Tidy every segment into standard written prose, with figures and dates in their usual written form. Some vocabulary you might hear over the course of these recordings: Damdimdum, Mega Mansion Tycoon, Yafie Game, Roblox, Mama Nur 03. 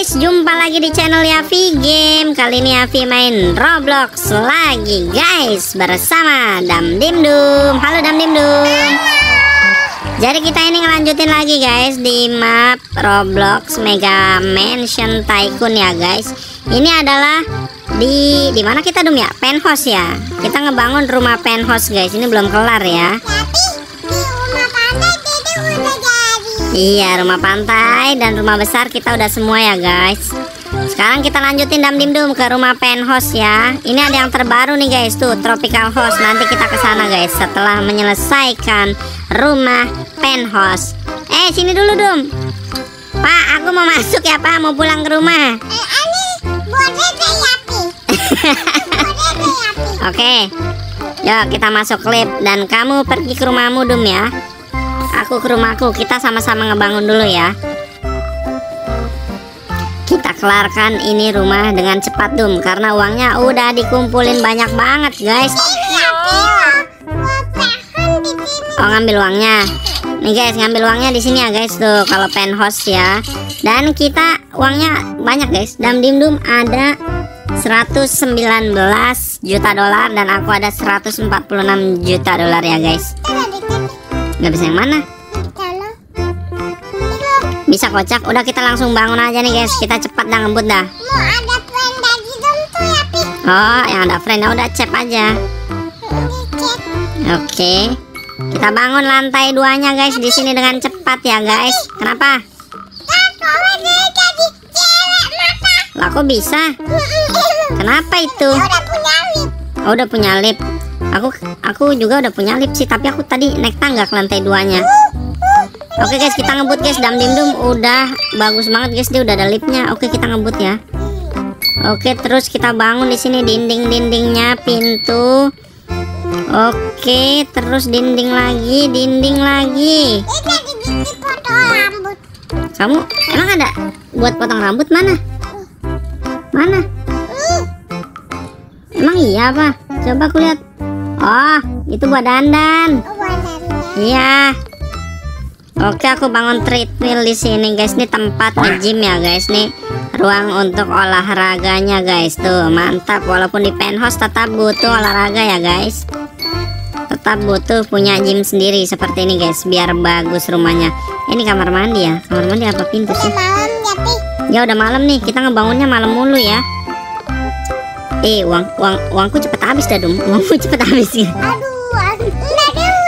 guys, jumpa lagi di channel Yafie Game. Kali ini Yafie main Roblox lagi guys, bersama Damdimdum. Halo Damdimdum. Jadi kita ini ngelanjutin lagi guys di map Roblox Mega Mansion Tycoon ya guys. Ini adalah di mana kita dum ya? Penthouse ya. Kita ngebangun rumah penthouse guys. Ini belum kelar ya. Iya, rumah pantai dan rumah besar kita udah semua ya guys. Sekarang kita lanjutin Damdimdum ke rumah penthouse ya. Ini ada yang terbaru nih guys, tuh tropical house. Nanti kita kesana guys setelah menyelesaikan rumah penthouse. Sini dulu Dum. Pak, aku mau masuk ya Pak, mau pulang ke rumah. Ani, boleh deh ya Pi. Oke, yuk kita masuk klip dan kamu pergi ke rumahmu Dum ya. Aku ke rumahku, kita sama-sama ngebangun dulu ya. Kita kelarkan ini rumah dengan cepat Dum, karena uangnya udah dikumpulin banyak banget guys. Oh, ngambil uangnya. Nih guys, ngambil uangnya di sini ya guys, tuh kalau penthouse ya. Dan kita uangnya banyak guys. Damdimdum ada 119 juta dolar dan aku ada 146 juta dolar ya guys. Nggak bisa yang mana? Bisa kocak. Udah kita langsung bangun aja nih guys. Kita cepat dah, ngebut dah. Mau ada friend dari Dom tuh ya Pi? Oh, yang ada friend udah cep aja. Oke, kita bangun lantai 2-nya guys di sini dengan cepat ya guys. Kenapa? Lah kok bisa? Kenapa itu? Udah punya lip. Aku juga udah punya lip sih, tapi aku tadi naik tangga ke lantai 2-nya. Oke guys, kita ngebut guys. Damdimdum udah bagus banget guys, dia udah ada lipnya. Oke, kita ngebut ya. Oke, terus kita bangun di sini dinding-dindingnya, pintu. Oke, terus dinding lagi. Kamu emang ada buat potong rambut mana? Mana? Emang iya apa? Coba aku lihat. Oh, itu buat dandan. Iya. Oke, aku bangun treadmill di sini guys. Ini tempat nge-gym ya guys. Nih ruang untuk olahraganya guys. Tuh mantap. Walaupun di penthouse tetap butuh olahraga ya guys. Tetap butuh punya gym sendiri seperti ini guys. Biar bagus rumahnya. Ini kamar mandi ya. Kamar mandi apa pintu sih? Ya udah malam nih. Kita ngebangunnya malam mulu ya. Uangku cepet habis dah Dum. Uangku cepet habis ya. Aduh,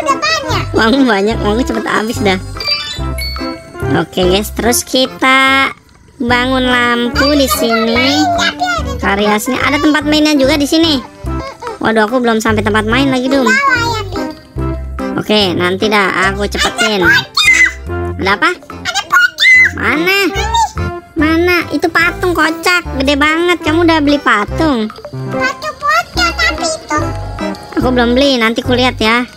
udah banyak. Uangku banyak, uangku cepet habis dah. Oke guys, terus kita bangun lampu di sini. Karya sini ada tempat mainnya juga di sini. Waduh, aku belum sampai tempat main lagi Dum. Oke, nanti dah aku cepetin. Ada apa? Mana? Mana? Itu patung kocak, gede banget. Kamu udah beli patung? Patung kocak tapi itu. Aku belum beli, nanti kulihat ya.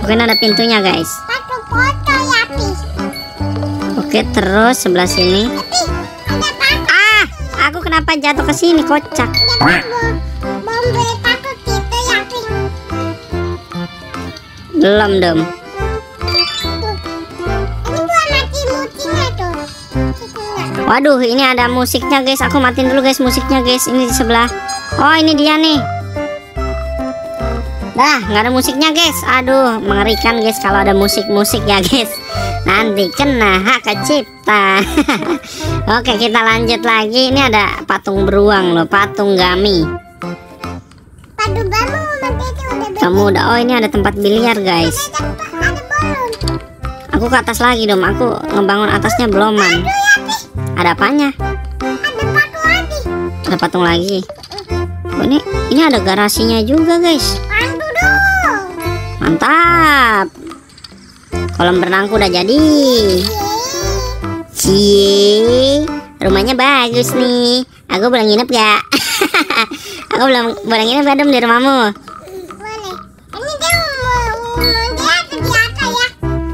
Mungkin ada pintunya, guys. Patung kocak ya, Pi. Oke, terus sebelah sini. Pi, ada patung. Ah, aku kenapa jatuh ke sini kocak? Belum beli patung gitu ya, Pi. Belum, Dom. Waduh, ini ada musiknya guys. Aku matiin dulu guys musiknya guys. Ini di sebelah. Oh, ini dia nih. Dah, nggak ada musiknya guys. Aduh, mengerikan guys kalau ada musik-musik ya guys. Nanti kena hak cipta. Oke, kita lanjut lagi. Ini ada patung beruang loh, patung gami. Kamu udah. Oh, ini ada tempat biliar guys. Aku ke atas lagi Dom. Aku ngebangun atasnya beloman. Ada apanya? Ada patung lagi. Oh, ini ada garasinya juga guys. Mantap. Kolam berenangku udah jadi. Cie, rumahnya bagus nih. Aku boleh nginep gak? Aku boleh nginep gak Dom di rumahmu? Boleh. Ini dia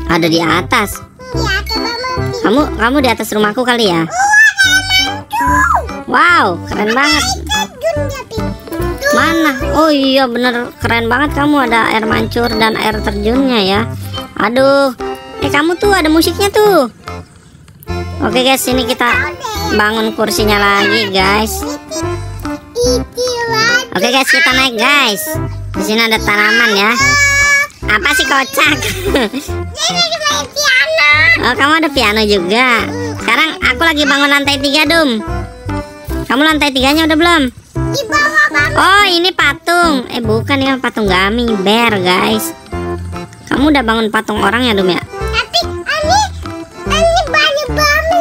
ada di atas. Kamu di atas rumahku kali ya? Wow, keren banget. Mana? Oh iya bener, keren banget kamu, ada air mancur dan air terjunnya ya. Aduh, kamu tuh ada musiknya tuh. Oke guys, ini kita bangun kursinya lagi guys. Oke guys, kita naik guys. Di sini ada tanaman ya. Apa sih kocak? Oh, kamu ada piano juga. Sekarang aku lagi bangun lantai 3, Dum. Kamu lantai 3-nya udah belum? Oh, ini patung. Bukan, ini patung gummy bear, guys. Kamu udah bangun patung orang ya, Dum ya? Tapi ini banyak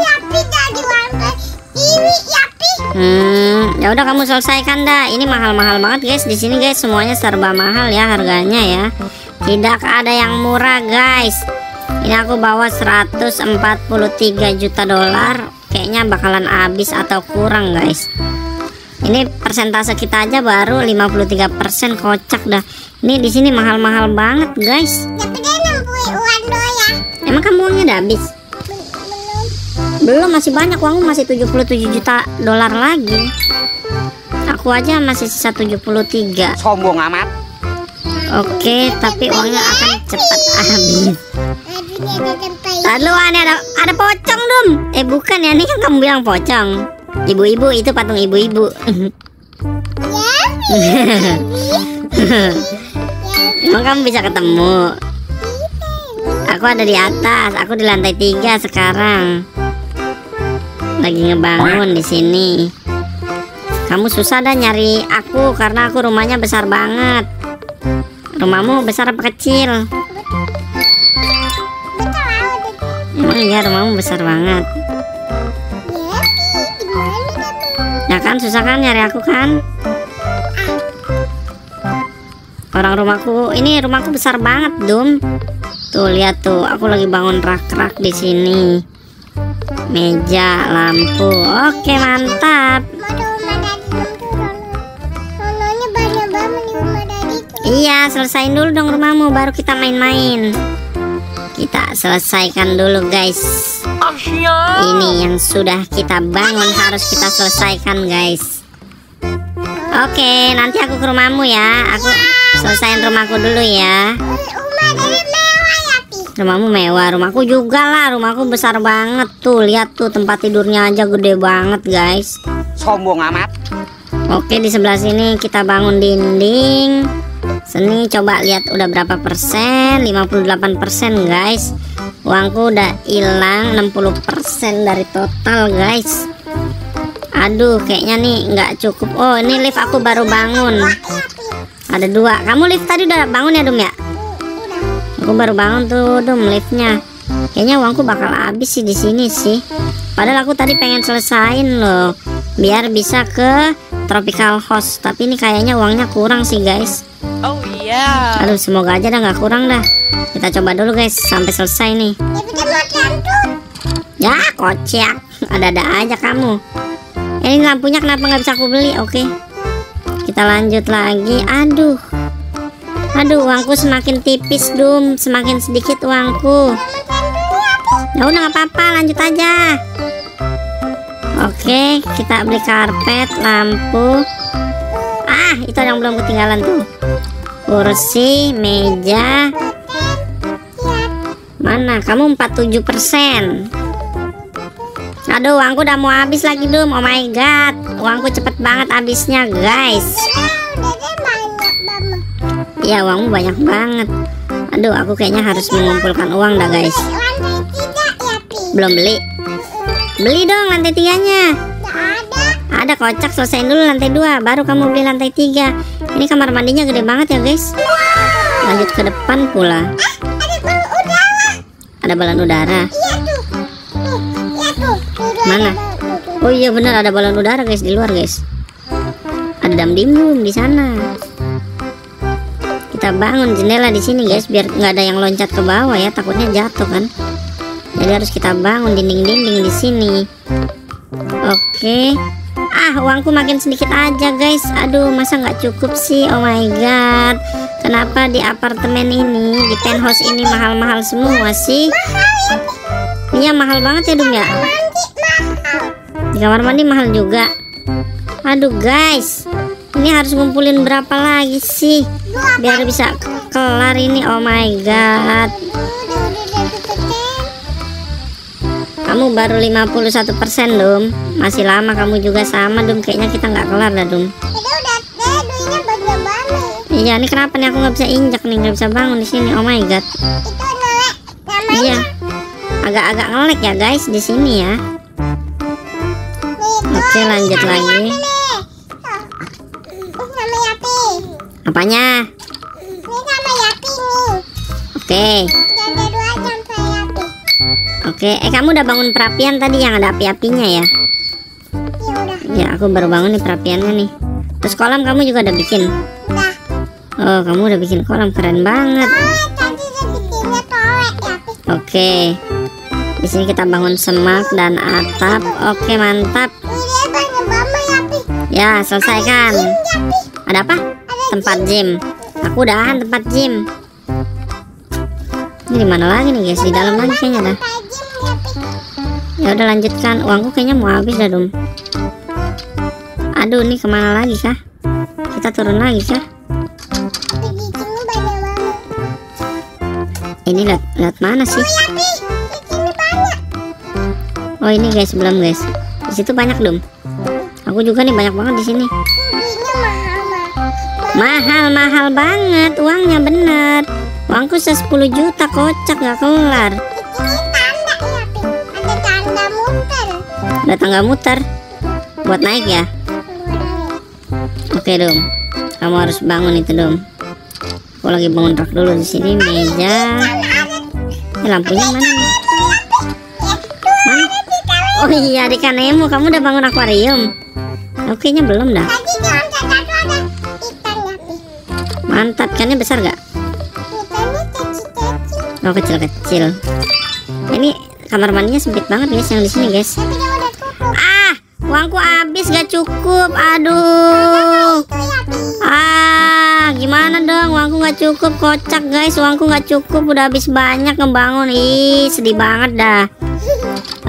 Yafie dari warna ini, Yafie. Ya udah kamu selesaikan dah. Ini mahal-mahal banget, guys. Di sini, guys, semuanya serba mahal ya harganya ya. Tidak ada yang murah, guys. Ini aku bawa 143 juta dolar. Kayaknya bakalan habis atau kurang, guys. Ini persentase kita aja baru 53%, kocak dah. Ini di sini mahal-mahal banget, guys. Tapi dia 60 uang doang. Emang kamu uangnya udah habis? Belum, masih banyak uangmu, masih 77 juta dolar lagi. Aku aja masih sisa 73. Sombong amat. Oke, tapi uangnya akan cepat habis. Lalu ada pocong, Dum. Bukan ya, ini kan kamu bilang pocong. Ibu-ibu, itu patung ibu-ibu. Emang kamu bisa ketemu? Aku ada di atas, aku di lantai 3 sekarang. Lagi ngebangun di sini. Kamu susah dah nyari aku karena aku rumahnya besar banget. Rumahmu besar apa kecil? Emang iya rumahmu besar banget. Ya kan, susah kan nyari aku kan. Orang rumahku, ini rumahku besar banget, Dum. Tuh lihat tuh, aku lagi bangun rak-rak di sini. Meja, lampu. Oke, mantap. Iya, selesain dulu dong rumahmu, baru kita main-main. Kita selesaikan dulu, guys. Ini yang sudah kita bangun harus kita selesaikan, guys. Oke, nanti aku ke rumahmu ya. Aku selesain rumahku dulu ya. Rumahmu mewah, rumahku juga lah. Rumahku besar banget tuh. Lihat tuh, tempat tidurnya aja gede banget, guys. Sombong amat. Oke, di sebelah sini kita bangun dinding. Sini coba lihat udah berapa persen. 58%, guys. Uangku udah hilang 60% dari total, guys. Aduh, kayaknya nih nggak cukup. Oh, ini lift aku baru bangun. Ada 2. Kamu lift tadi udah bangun ya, Dum ya? Aku baru bangun tuh, Dum, liftnya. Kayaknya uangku bakal habis sih di sini sih. Padahal aku tadi pengen selesain loh, biar bisa ke tropical house. Tapi ini kayaknya uangnya kurang sih, guys. Oh iya. Aduh, semoga aja dah nggak kurang dah. Kita coba dulu, guys, sampai selesai nih. Ya kocak, ada-ada aja kamu. Ini lampunya kenapa nggak bisa aku beli? Oke, kita lanjut lagi. Aduh, uangku semakin tipis, Dum. Semakin sedikit uangku. Ya udah nggak apa-apa, lanjut aja. Oke, kita beli karpet, lampu. Itu yang belum ketinggalan tuh. Kursi, meja. Mana? Kamu 47%. Aduh, uangku udah mau habis lagi, Dum. Oh my god, uangku cepet banget habisnya, guys. Iya, uangmu banyak banget. Aduh, aku kayaknya harus mengumpulkan uang dah, guys. Belum beli. Beli dong lantai 3-nya. Ada, kocak, selesain dulu lantai 2, baru kamu beli lantai 3. Ini kamar mandinya gede banget ya, guys. Lanjut ke depan pula. Ada balon udara. Mana? Oh iya benar, ada balon udara, guys, di luar, guys. Ada Damdimdum di sana. Kita bangun jendela di sini, guys, biar nggak ada yang loncat ke bawah ya, takutnya jatuh kan. Jadi harus kita bangun dinding-dinding di sini. Oke. Uangku makin sedikit aja, guys. Aduh, masa nggak cukup sih? Oh my god, kenapa di apartemen ini, di penthouse ini mahal-mahal semua sih? Iya, mahal banget ya, Dum ya. Di kamar mandi mahal juga. Aduh, guys, ini harus ngumpulin berapa lagi sih biar bisa kelar ini? Oh my god. Kamu baru 51% Dum. Masih lama kamu juga sama Dum. Kayaknya kita nggak kelar dah Dum. Ini udah duitnya belum bangun. Iya ini kenapa nih aku nggak bisa injak nih, nggak bisa bangun di sini. Oh my god. Itu ngelek namanya. Iya. Agak-agak ngelek ya guys di sini ya. Oke lanjut lagi. Nama Yafie. Apanya? Ini nama Yafie nih. Oke. Oke, kamu udah bangun perapian tadi yang ada api-apinya ya? Iya udah. Ya aku baru bangun nih perapiannya nih. Terus kolam kamu juga udah bikin? Udah. Oh kamu udah bikin kolam, keren banget. Oke. Di sini kita bangun semak dan atap. Oke mantap. Ya selesai kan? Ada apa? Tempat gym. Aku udahan tempat gym. Ini di mana lagi nih guys? Di dalam lagi kayaknya dah. Ya udah lanjutkan, uangku kayaknya mau habis dah Dum. Aduh, ini kemana lagi kah? Kita turun lagi kah? Ini lihat mana sih? Oh ini guys belum guys. Di situ banyak Dum. Aku juga nih banyak banget di sini. Mahal-mahal banget uangnya bener. Uangku 10 juta kocak nggak kelar. Ada tangga muter buat naik ya. Oke Dum, kamu harus bangun itu Dum. Aku lagi bangun rak dulu di sini meja. Ini lampunya mana nih? Mana? Oh iya di Kanemu, kamu udah bangun akuarium? Oke nya belum dah. Mantap, ikannya besar gak? Oh kecil-kecil. Ini kamar mandinya sempit banget guys yang di sini guys. Ah, uangku habis gak cukup. Aduh. Ah, gimana dong? Uangku gak cukup, kocak guys. Uangku gak cukup, udah habis banyak ngebangun. Ih, sedih banget dah.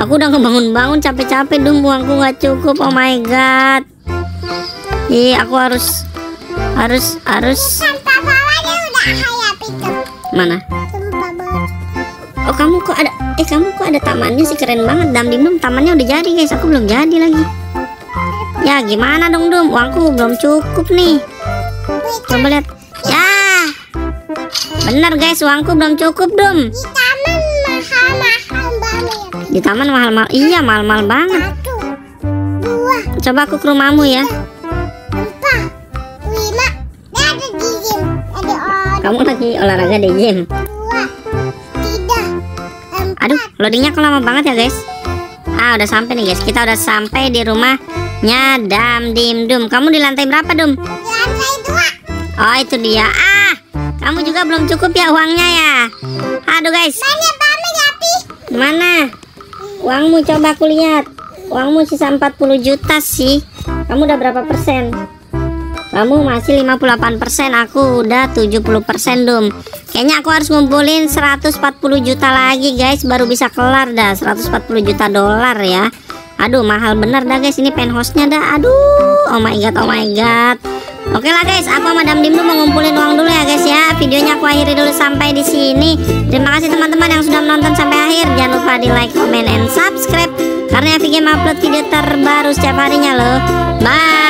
Aku udah ngebangun-bangun capek-capek Dum, uangku gak cukup. Oh my god. Ih, aku harus. Mana? Oh kamu kok ada, kamu kok ada tamannya sih, keren banget. Damdimdum tamannya udah jadi guys, aku belum jadi lagi. Ya gimana dong Dum, uangku belum cukup nih. Coba lihat. Ya bener guys, uangku belum cukup Dum. Di taman mahal-mahal, iya mahal-mahal banget. Coba aku ke rumahmu ya. Kamu lagi olahraga di gym. Aduh, loadingnya kok lama banget ya guys. Ah, udah sampai nih guys. Kita udah sampai di rumahnya Damdimdum. Kamu di lantai berapa Dum? Di lantai 2. Oh itu dia. Ah, kamu juga belum cukup ya uangnya ya. Aduh guys. Mana? Uangmu coba aku lihat. Uangmu sisa 40 juta sih. Kamu udah berapa persen? Kamu masih 58%, aku udah 70% Dum. Kayaknya aku harus ngumpulin 140 juta lagi guys, baru bisa kelar dah. 140 juta dolar ya. Aduh mahal bener dah guys, ini penthouse-nya dah. Aduh, oh my god, oh my god. Oke lah guys, aku sama Damdimdum mau ngumpulin uang dulu ya guys ya. Videonya aku akhiri dulu sampai di sini. Terima kasih teman-teman yang sudah menonton sampai akhir. Jangan lupa di like, comment, and subscribe. Karena Yafie Game upload video terbaru setiap harinya loh. Bye.